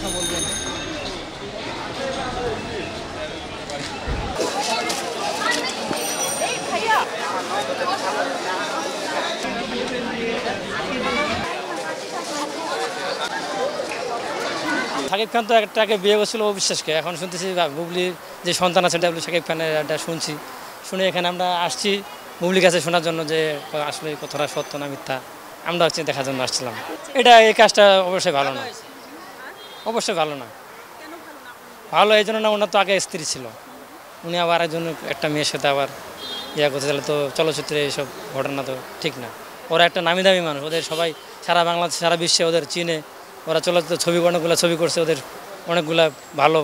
কথা বলবেন। শাকিব খান তো একটাকে বিয়ে করছিল অবিশ্বাসকে, এখন শুনতেছি বুবলির যে সন্তান আছে ডাব্লিউ শাকিব খানের, এটা শুনছি। শুনে এখানে আমরা আসছি বুবলির কাছে শোনার জন্য যে আসলে কথাটা সত্য না মিথ্যা, আমরা হচ্ছে দেখার জন্য আসছিলাম। এটা এই কাজটা অবশ্যই ভালো না, অবশ্যই ভালো না। ভালো এই জন্য না, ওনার তো আগে স্ত্রী ছিল, উনি আবার একজন একটা মেয়ের সাথে আবার ইয়া করতে চাইলে তো চলচ্চিত্রে এইসব ঘটনা তো ঠিক না। ওরা একটা নামি দামি মানুষ, ওদের সবাই সারা বাংলাদেশ সারা বিশ্বে ওদের চিনে, ওরা চলচ্চিত্র ছবি অনেকগুলো ছবি করছে, ওদের অনেকগুলা ভালো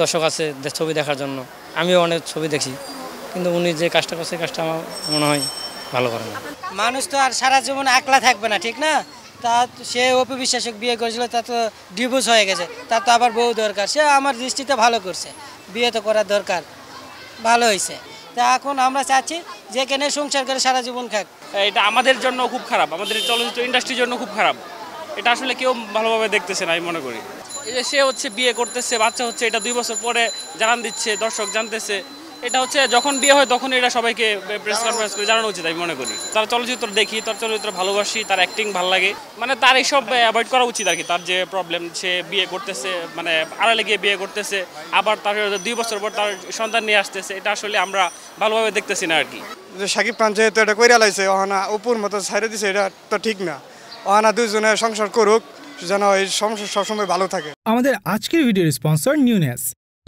দর্শক আছে ছবি দেখার জন্য। আমিও অনেক ছবি দেখি, কিন্তু উনি যে কাজটা করছে কাজটা আমার মনে হয় ভালো করে না। মানুষ তো আর সারা জীবন একলা থাকবে না, ঠিক না? তা সে অপু বিশ্বাসক বিয়ে করেছিল, তা তো ডিভোর্স হয়ে গেছে, তার তো আবার বউ দরকার। সে আমার দৃষ্টিতে ভালো করছে, বিয়ে তো করার দরকার, ভালো হয়েছে। তা এখন আমরা চাচ্ছি যে কেন সংসার করে সারা জীবন খাক। এটা আমাদের জন্য খুব খারাপ, আমাদের চলচ্চিত্র ইন্ডাস্ট্রির জন্য খুব খারাপ। এটা আসলে কেউ ভালোভাবে দেখতেছে না আমি মনে করি। এই যে সে হচ্ছে বিয়ে করতেছে, বাচ্চা হচ্ছে, এটা 2 বছর পরে জানান দিচ্ছে, দর্শক জানতেছে। এটা হচ্ছে যখন বিয়ে হয় তখন এটা সবাইকে প্রেস কনফারেন্স করে জানানো উচিত আমি মনে করি। তার চলচ্চিত্র দেখি, তার চলচ্চিত্র ভালোবাসি, তার অ্যাক্টিং ভালো লাগে, মানে তার এইসব অ্যাভয়েড করা উচিত আর কি। তার যে প্রবলেম, সে বিয়ে করতেছে মানে আড়ালে গিয়ে বিয়ে করতেছে, আবার তার 2 বছর পর তার সন্তান নিয়ে আসতেছে, এটা আসলে আমরা ভালোভাবে দেখতেছি না আর কি। যে শাকিব খান যেহেতু এটা কইরা লাইছে, ওহানা অপুর মতো ছাইরে দিছে, এটা তো ঠিক না। ওহানা দুজনে সংসার করুক, যেন এই সংসার সবসময় ভালো থাকে। আমাদের আজকের ভিডিওর স্পন্সর নিউনেস,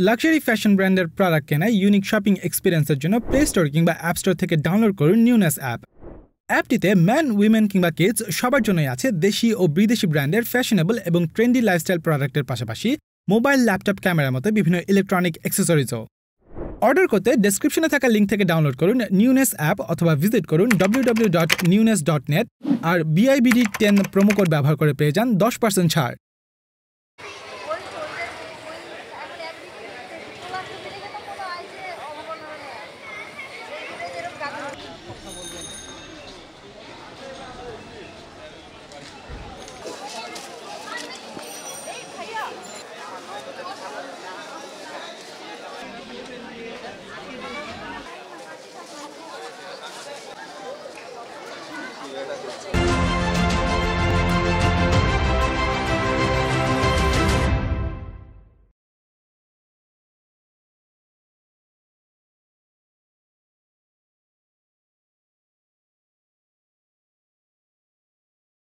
লাক্সারি ফ্যাশন ব্র্যান্ডের প্রোডাক্ট কেনায় ইউনিক শপিং এক্সপিরিয়েন্সের জন্য প্লে স্টোর কিংবা অ্যাপ স্টোর থেকে ডাউনলোড করুন নিউনেস অ্যাপ। অ্যাপটিতে ম্যান, উইমেন কিংবা কিডস সবার জন্যই আছে দেশি ও বিদেশি ব্র্যান্ডের ফ্যাশনেবল এবং ট্রেন্ডি লাইফস্টাইল প্রোডাক্টের পাশাপাশি মোবাইল, ল্যাপটপ, ক্যামেরার মতো বিভিন্ন ইলেকট্রনিক অ্যাক্সেসরিজও। অর্ডার করতে ডেসক্রিপশনে থাকা লিঙ্ক থেকে ডাউনলোড করুন নিউনেস অ্যাপ অথবা ভিজিট করুন www.nunes.net আর BIBD10 প্রোমো কোড ব্যবহার করে পেয়ে যান 10% ছাড়।